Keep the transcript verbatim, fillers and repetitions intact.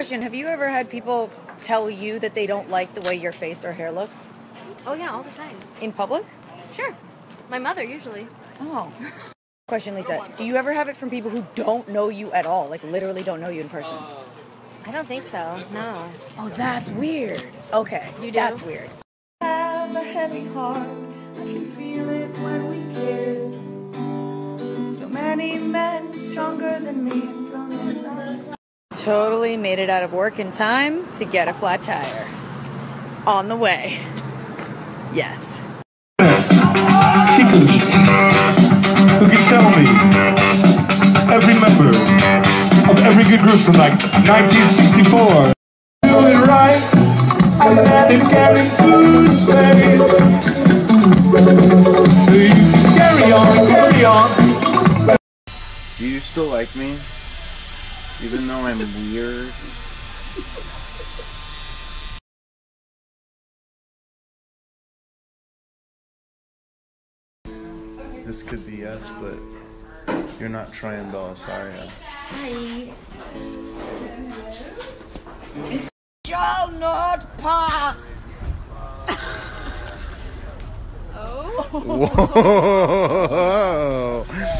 Christian, have you ever had people tell you that they don't like the way your face or hair looks? Oh yeah, all the time. In public? Sure. My mother, usually. Oh. Question, Lisa. Do you ever have it from people who don't know you at all? Like, literally don't know you in person? I don't think so, no. Oh, that's weird. Okay. You do? That's weird. I have a heavy heart. I can feel it when we kiss. So many men stronger than me have thrown their lives. Totally made it out of work in time to get a flat tire. On the way. Yes. Seekers who can tell me every member of every good group from like nineteen sixty-four. Doing right, I'm at it carrying blue space. So you can carry on, carry on. Do you still like me? Even though I'm weird? This could be us, but you're not trying though, sorry. Hi. It shall not pass! Oh. Whoa!